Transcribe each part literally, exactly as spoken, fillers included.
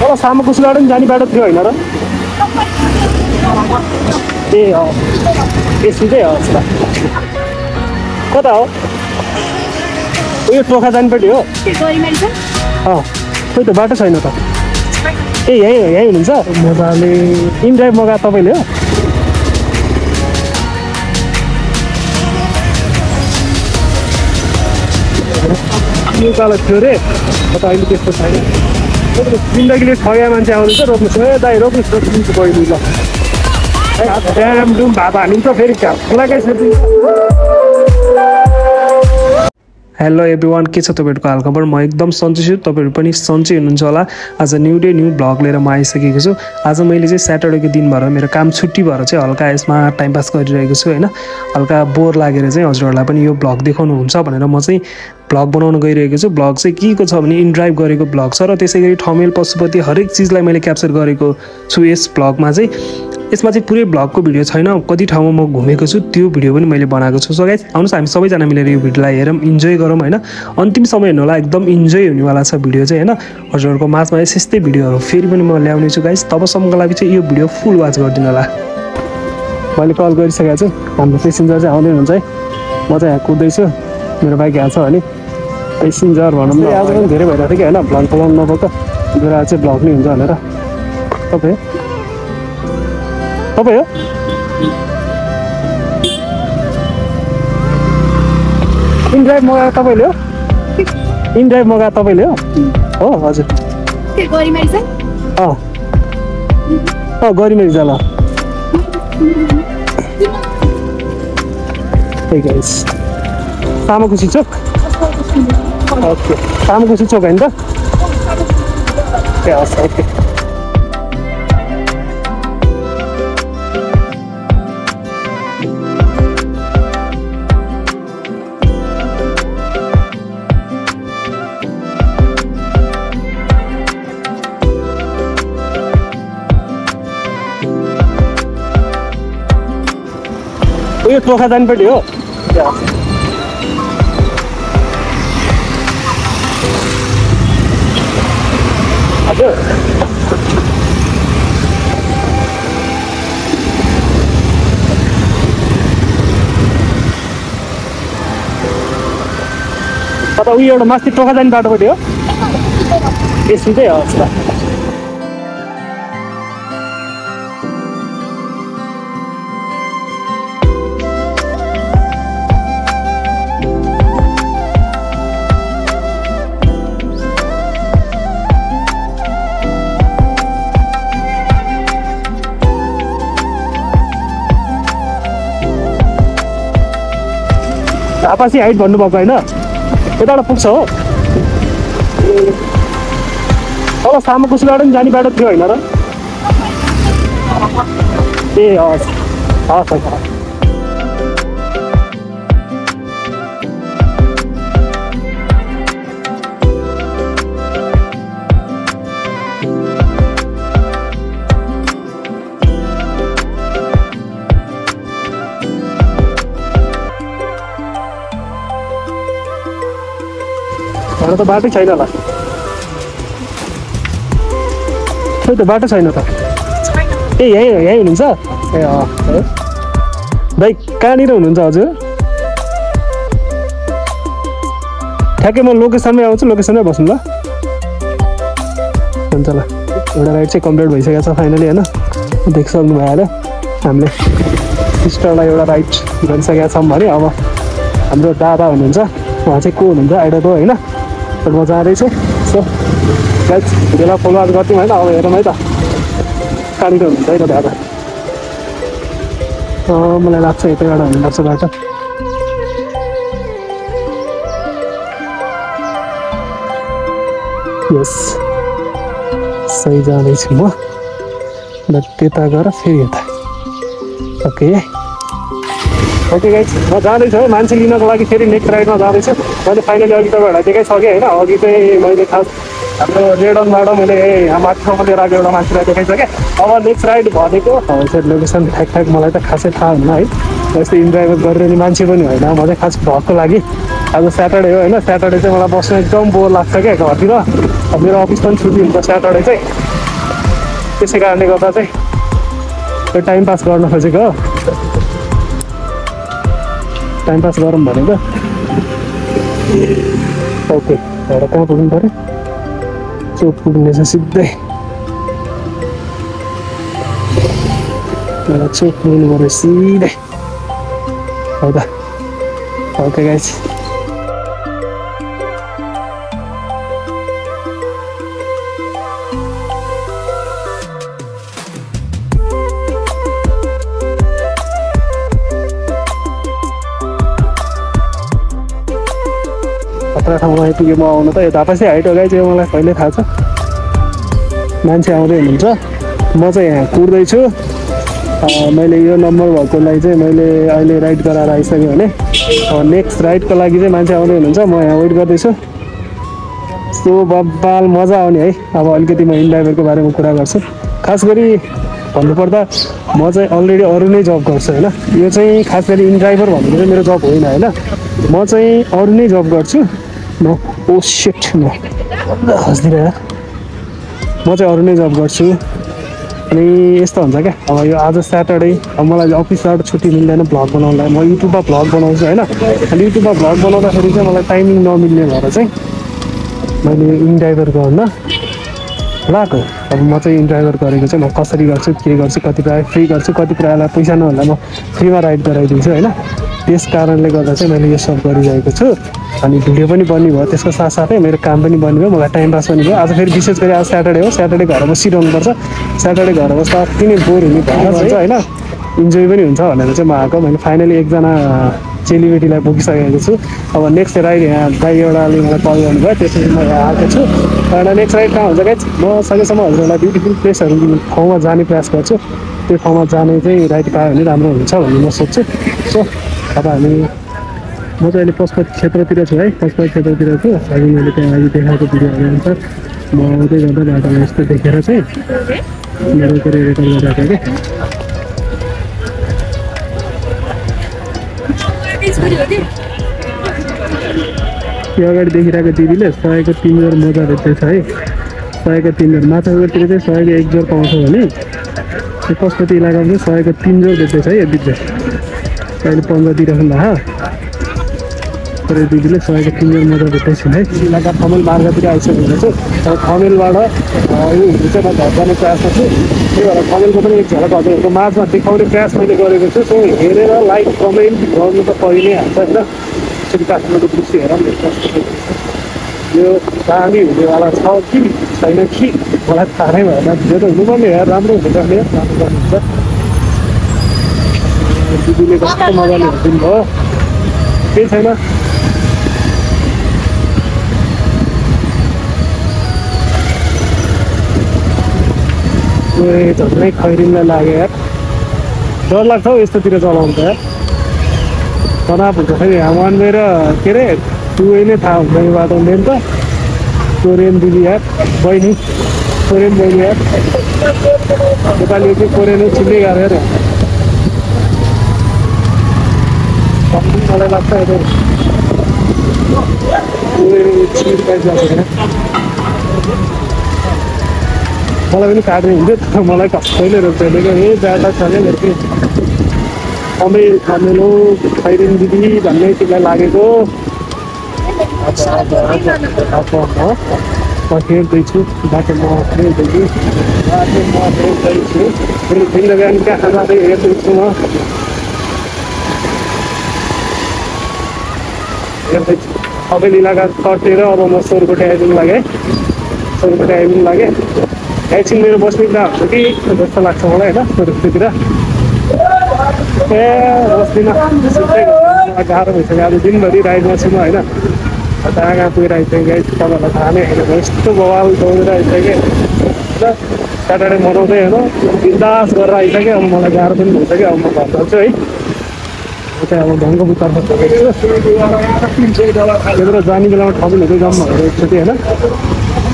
Kalau sama Gus Garden jadi pada trio ini, kan? Iya, itu dia. Kau tahu? Itu dua kali jadi pada trio. Oh, itu batas saya nonton. Iya, iya, iya, ini sah. Modali, indrive mau kata apa ini? Ini kalau jure, atau ini tipu saya. Pindah gini, saya mancing awal itu rob saya, tapi rob itu belum boleh bilang. Saya belum baca, ini tuh very kau. Lagi seperti. Hello everyone के छ तपाईहरुको हालखबर म एकदम सन्चै छु तपाईहरु पनि सन्चै हुनुहुन्छ होला आज न्यू डे न्यू ब्लग लिएर म आइसकेको छु आज मैले चाहिँ सटरडेको दिन भएर मेरो काम छुट्टी भएर चाहिँ हल्का यसमा टाइम पास गरिरहेको छु हैन हल्का बोर लागेर चाहिँ हजुरहरुलाई पनि यो ब्लग देखाउनु हुन्छ भनेर म चाहिँ ब्लग बनाउन गइरहेको छु ब्लग चाहिँ के को छ भने इनड्राइभ गरेको ब्लग छ र त्यसैगरी ठमेल पशुपति हरेक चीजलाई मैले क्याप्चर गरेको छु यस ब्लगमा चाहिँ यसमा चाहिँ पुरै ब्लगको भिडियो छैन कति ठाउँमा म घुमेको छु त्यो भिडियो पनि मैले बनाएको छु सो गाइस आउनुस हामी सबै जना मिलेर यो भिडियोलाई हेरौं इन्जोय गरौं हैन अन्तिम समय हेर्नु होला एकदम इन्जोय हुनेवाला छ भिडियो चाहिँ हैन हजुरहरुको माझमा यस्तै भिडियोहरु फेरि पनि म ल्याउने छु गाइस तबसम्मको लागि चाहिँ यो भिडियो फुल वाच गर्दिनु होला मैले कल गरिसकेको छु हाम्रो पेसेन्जर चाहिँ आउँदै हुन्छ है म चाहिँ यहाँ कुद्दै छु मेरो बाइक यहाँ छ अनि पेसेन्जर भनौं न आज पनि धेरै भइरहेको थियो हैन भ्लग बनाउन नभएको मेरो आज चाहिँ भ्लग नै हुन्छ भनेर तपाई Apa ya? Indrive mau kata apa ya? Indrive mau kata apa ya? Oh, aja. Gori Marizal? Oh. Oh, Gori Marizal lah. Hey guys, sama ku sicok. Oke, sama ku sicok kan dah? Oke, oke. Ini dua kali berdiri. Ya. Ada. Atau ini orang masih dua kali berdiri. Ini sudah ya. Apa sih height bandu bapak ini? Kita ada pukso. Kalau sama Gus Garden jadi pada trio ini, kan? Iya, ah, ah. तो बाटो छैन होला त्यो त बाटो छैन त ए यही यही हुनुहुन्छ ए अ भाइ कहाँनिर हुनुहुन्छ हजुर ठ्याक्कै म लोकेसनमै आउँछु लोकेसनमै बस्नु ल हुन्छ ल एउटा राइड चाहिँ कम्प्लिट भइसकेको छ फाइनली हैन देख्सक्नु भयो होला हामीले सिस्टरलाई एउटा राइड गरिसकेका छौं भने अब हाम्रो दादा हुनुहुन्छ उहाँ चाहिँ को हुनुहुन्छ आइडल हो हैन तर म जाँदै छु सो गाइस बेला फलोआप गर्छु हैन अब हेरौँ है त कालिको हुन्छ है त दादा अ मलाई लाग्छ यतै एउटा हुनुपर्छ बाटो यस सही जाँदै छु म ल त्यता गएर फेरि यता ओके ओके गाइस म जाँदैछु है मान्छे लिनको लागि फेरि नेक्स्ट राइडमा जाँदैछु मैले फाइनली अघि तपाईँहरूलाई देखाइसकेँ होइन अघि चाहिँ मैले खास हाम्रो रेडनबाट मैले हाम्रो ठाउँमा लिएर आएको एउटा मान्छेलाई देखाइसकेँ अब नेक्स्ट राइड भनेको हजुर लोकेसन ठ्याक ठ्याक मलाई त खासै थाहा हुन्न है जस्तै इन्ड्राइभ गरिरहने मान्छे पनि होइन म चाहिँ खास भ्लगको लागि आज स्याटरडे हो होइन स्याटरडे चाहिँ मलाई बस्नु एकदम बोर लाग्छ क्या घरतिर मेरो अफिस पनि छुट्टी हुन्छ सैटरडे चाहिँ, त्यसै कारणले गर्दा चाहिँ यो टाइम पास गर्न खोजेको हो। टाइम पास गरौँ भनेको। ओके तर कहाँ पुग्नु पर्यो? चोक पुग्ने छ सिधै। चोक पुग्नु पर्यो सिधै। हौदा ओके गाइस। ठाउँमा आइपुगेँ आउनु त यता पछि हाइट हो गाइस, मलाई कहिले थाहा छ। मान्छे आउँदै हुनुहुन्छ, म चाहिँ यहाँ कुर्दैछु। मैले यो नम्बर भएकोलाई चाहिँ मैले अहिले राइड गराएर आइसकेँ भने नेक्स्ट राइडको लागि चाहिँ मान्छे आउँदै हुनुहुन्छ, म यहाँ वेट गर्दैछु। सो बब्बाल मजा आउने है। अब अलिकति म इन्ड्राइभरको बारेमा कुरा गर्छु। खास गरी भन्नुपर्दा म चाहिँ अलरेडी अरू नै जब गर्छु होइन। यो चाहिँ खास गरी इन्ड्राइभर भनेको चाहिँ मेरो जब होइन होइन, म चाहिँ अरू नै जब गर्छु। म ओ सिट म हस्दिन यार, म चाहिँ अरू नै जब गर्छु। अनि यस्तो हुन्छ क्या, अब यो आज स्याटरडे, अब मलाई अफिसबाट छुट्टी मिल्दैन भ्लग बनाउनलाई। म युट्युबमा भ्लग बनाउँछु होइन, अनि युट्युबमा भ्लग बनाउँदाखेरि चाहिँ मलाई टाइमिङ नमिल्ने भएर चाहिँ मैले इन्ड्राइभर गर्न लगाएको। अब म चाहिँ इन्ड्राइभर गरेको चाहिँ म कसरी गर्छु, के गर्छु, कति प्रायः फ्री गर्छु, कति प्रायःलाई पैसा नभन्दा म फ्रीमा राइड गराइदिन्छु होइन। त्यस कारणले गर्दा चाहिँ मैले यो सब गरिरहेको छु। अनि भिडियो पनि बन्ने भयो, त्यसको साथसाथै मेरो काम पनि बन्ने भयो, मलाई टाइम पास पनि भयो। आज फेरि विशेष गरी आज स्याटरडे हो, स्याटरडे घर बसिरहनुपर्छ। स्याटरडे घर बस्दा अति नै बोर हुने भएर हुन्छ होइन, इन्जोय पनि हुन्छ भनेर चाहिँ म आएको। मैले फाइनली एकजना चेलीबेटीलाई बोकिसकेको छु। अब नेक्स्ट राइड यहाँ भाइ एउटाले मलाई कल गर्नुभयो, त्यसपछि म यहाँ आएको छु। एउटा नेक्स्ट राइड कहाँ हुन्छ गाइस, म सकेसम्म हजुरहरूलाई ब्युटिफुल प्लेसहरू ठाउँमा जाने प्रयास गर्छु। त्यो ठाउँमा जाने चाहिँ राइड पायो भने राम्रो हुन्छ भन्ने म सोध्छु। सो अब हामी म चाहिँ अहिले पशुपत क्षेत्रतिर छु है, पशुपत क्षेत्रतिर छु। अघि मैले त्यहाँ अघि देखाएको भिडियोहरू अनुसार म आउँदै गर्दा बाटोमा यस्तो देखेर चाहिँ मेरो के अरे रेकर्ड गरिरहेको क्या। त्यो अगाडि देखिरहेको दिदीले सयको तीन जोर मजा बेच्दैछ है। सयको तीन जोर माछागरतिर चाहिँ सयको एक जोर पाउँछ भने त्यो पशुपति इलाकामा चाहिँ सयको तीन जोर बेच्दैछ है। यो दिदी अहिले पन्ध्र दिइराख्नु भएको, तर यो दिदीले सयको तीन जोर मजा बेच्दैछ है। इलाका थमेल मार्गतिर आइसकेको हुन्छ। अब थमेलबाट यो हिँड्नु चाहिँ म झर्काउने प्रयास गर्छु, त्यही भएर थमेलको पनि एक झलक हजुरहरूको माझमा देखाउने प्रयास मैले गरेको छु। सो हेरेर लाइक कमेन्ट गर्नु त परि नै हाल्छ होइन। यसरी काठमाडौँको दृश्य हेरौँ, यो दामी हुनेवाला छ कि छैन कि मलाई थाहा नै भएन। भिडियो त हुनुपर्ने यार, राम्रो हुनुपर्ने, राम्रो गर्नुहुन्छ। दिदीले कस्तो मजाले हेरिदिनु भयो, केही छैन। झन्डै खैरिनलाई लाग्यो यार, डर लाग्छ हौ यस्तोतिर चलाउनु त यार, तनाव हुन्छ। फेरि वान वे र के अरे टु वे नै थाहा हुन्छ यो बाटो मेन त। कोरियन दिदी यार, बहिनी कोरियन बहिनी यार, नेपाली चाहिँ कोरियन चिन्दै गाह्रो यार। मलाई लाग्छ यता मलाई पनि काट्ने हुन्थ्यो, तर मलाई कसैले रोक्दैन क्या। ए ज्यादा छ क्या मेरो कि अमेर खामेलो खैरिन दिदी भन्ने तिमीलाई लागेको म हेर्दैछु। बाटो म हेर्दैछु बाटो म हेर्दैछु फेरि फेरि बिहान कहाँ खाना हेर्दैछु, म हेर्दैछु। सबैले इलाका कटेर अब म सोरकोटे आइदिनु लागेँ, सोरकोटे आइदिनु लागेँ। एकछिन मेरो बस्ने दा हुन्छ कि जस्तो लाग्छ मलाई होइन। सोरकोटेतिर ए बस्दिनँ, गाह्रो भइसक्यो अब दिनभरि राइडमा छु म होइन। कहाँ कहाँ पुगेर आइसकेँ गाइस, तपाईँहरूलाई थाहा नै होइन। यस्तो बवाल दौडेर आइसकेँ ल, स्याटरडे मनाउँदै होइन बिन्दास गरेर आइसकेँ। अब मलाई गाह्रो पनि भइसक्यो, अब म घर जान्छु है। म चाहिँ अब गङ्गोपुरतर्फ यत्र जाने बेलामा ठगिन हुँदै जाऊँ भनेर एकचोटि होइन।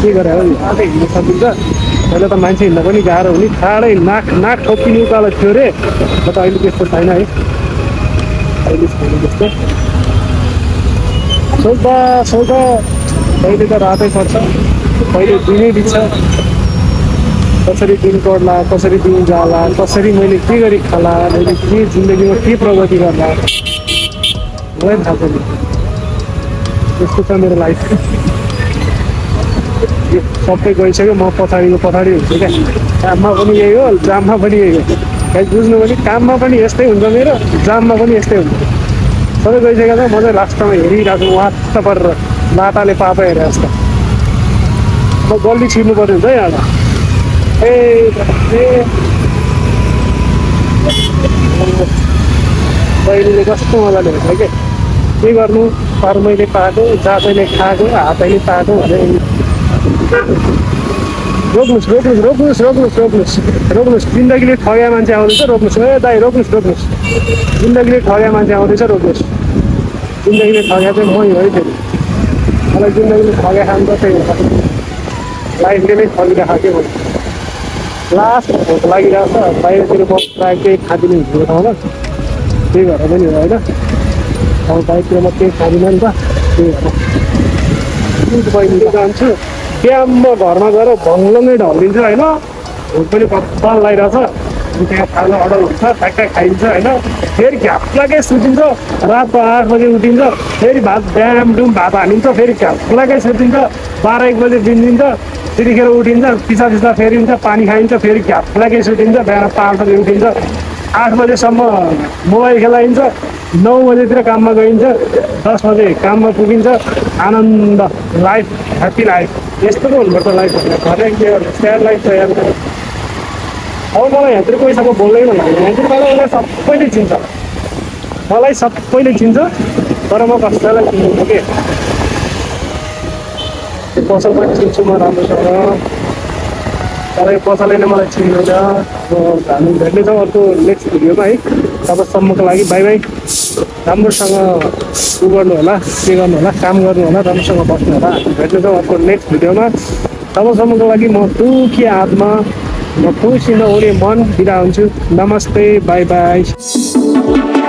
के गरेर अब हिँड्नु सकिन्छ? पहिला त मान्छे हिँड्दा पनि गाह्रो हुने, ठाडै नाक नाक ठोकिने उकालो थियो अरे, म त अहिले त्यस्तो छैन है, अहिले छैन त्यस्तो। सोच्दा सोच्दा अहिले त रातै पर्छ। मैले दिनै बिचा कसरी दिन गर्ला कसरी दिन जाला कसरी मैले के गरी खाला मैले के जिन्दगीमा के प्रगति गर्ला मलाई थाहा छैन त्यसको त मेरो लाइफ सबै गइसक्यो म पछाडीको पछाडी हुन्छु के काममा पनि यही हो जाममा पनि यही हो के बुझ्नु भने काममा पनि यस्तै हुन्छ मेरो जाममा पनि यस्तै हुन्छ सबै गइसक्यो त म चाहिँ लास्टमा हेरिराख्छु वात्त परेर माताले पापा हेरे जस्तो म गल्ली छिर्नु पर्छ है यहाँ ए पहिले कस्तो मजाले हुन्छ के के गर्नु कर्मैले पाएको जातैले खाएको हातैले पाएको रोक्नुहोस् रोक्नुहोस् रोक्नुहोस् रोक्नुहोस् रोक्नुहोस् रोक्नुहोस् जिन्दगीले ठग्या मान्छे आउँदैछ रोक्नुहोस् ए दाइ रोक्नुहोस् रोक्नुहोस् जिन्दगीले ठग्या मान्छे आउँदैछ रोक्नुहोस् जिन्दगीले ठग्या चाहिँ मै हो है फेरि मलाई जिन्दगीले ठग्या खानु चाहिँ लाइफले नै ठगिरहेको के भन्नु लास्ट भोक लागिरहेको छ बाहिरतिर बस प्रायः केही खाँदिने हिँड्नु ठाउँमा त्यही भएर पनि हो होइन अब बाइकतिर म केही खाँदिनँ नि त त्यही भएर बहिनीले जान्छु त्यहाँ घरमा गएर भङ्गलमै ढलिन्छ होइन भोक पनि कपाल लगाइरहेको छ त्यहाँ खाना अर्डर हुन्छ ठ्याक्क खाइन्छ होइन फेरि घ्याप्लाकै सुतिन्छ रातको आठ बजे उठिन्छ फेरि भात ड्याम डुम भात हालिन्छ फेरि घ्याप्लाकै सुतिन्छ बाह्र एक बजे बिन्दिन्छ त्यतिखेर उठिन्छ पिछा पिछा फेरि हुन्छ पानी खाइन्छ फेरि घ्याप्लाकै सुतिन्छ बिहान पाँच बजे उठिन्छ आठ बजेसम्म मोबाइल खेलाइन्छ नौ बजेतिर काममा गइन्छ दस बजे काममा पुगिन्छ आनन्द लाइफ ह्याप्पी लाइफ यस्तो पो हुनुपर्छ लाइफ भने के गर्नु स्याड लाइफ त यहाँ अब मलाई यहाँतिर पैसाको बोल्दै भन्दाखेरि यहाँतिर मलाई मलाई सबैले चिन्छ मलाई सबैले चिन्छ तर म कसैलाई चिन्छु के पसलमा चिन्छु म राम्रोसँग तर यो पसलले नै मलाई चिन्दैन हामी भेट्नेछौँ अर्को नेक्स्ट भिडियोमा है तबसम्मको लागि बाई बाई राम्रोसँग उ गर्नु होला के गर्नु होला काम गर्नु होला राम्रोसँग बस्नु होला भेट्नेछौँ अर्को नेक्स्ट भिडियोमा तबसम्मको लागि म दुखी आत्मा म खुसी नहुने मन बिदा हुन्छु नमस्ते बाई बाई।